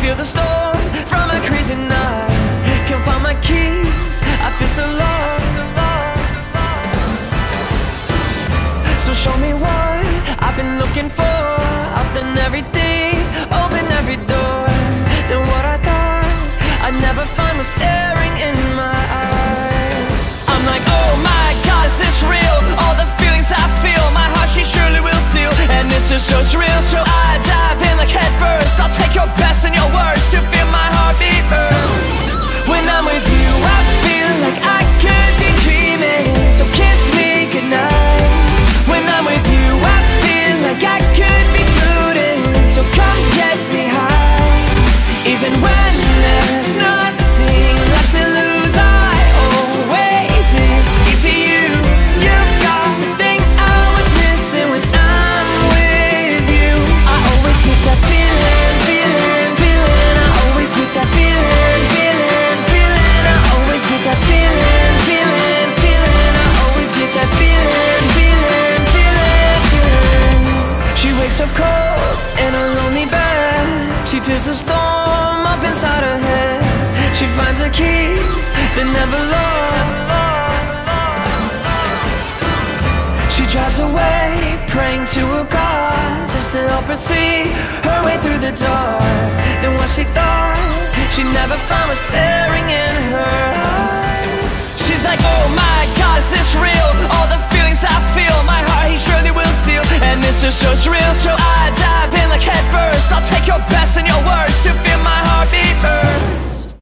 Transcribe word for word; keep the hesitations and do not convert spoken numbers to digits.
feel the storm from a crazy night. Can't find my keys, I feel so lost. So show me what I've been looking for. I've done everything, opened every door. Then what I thought I'd never find was staring in my eyes. I'm like, oh my God, is this real? All the feelings I feel, my heart she surely will steal. And this is so surreal, so I dive in like head first. I'll take your best and your worst to feel my heart beat first. When I'm with you, I feel like I could be dreaming. So kiss me goodnight. When I'm with you, I feel like I could be brooding. So come get me high. Even when there's nothing left to lose, I always escape to you. You've got the thing I was missing when I'm with you. I always get that feeling, feeling, feeling. I always get that feeling, feeling, feeling. I always get that feeling, feeling, feeling. I always get that feeling, feeling. She wakes up cold in a lonely bed. She feels the storm up inside her head. She finds her keys that never locked. She drives away, praying to a God just to help her see her way through the dark. Then what she thought she never found was staring in her eyes. She's like, oh my God, is this real? All the feelings I feel, my heart he surely will steal. And this is so surreal, so I dive in like head first. I'll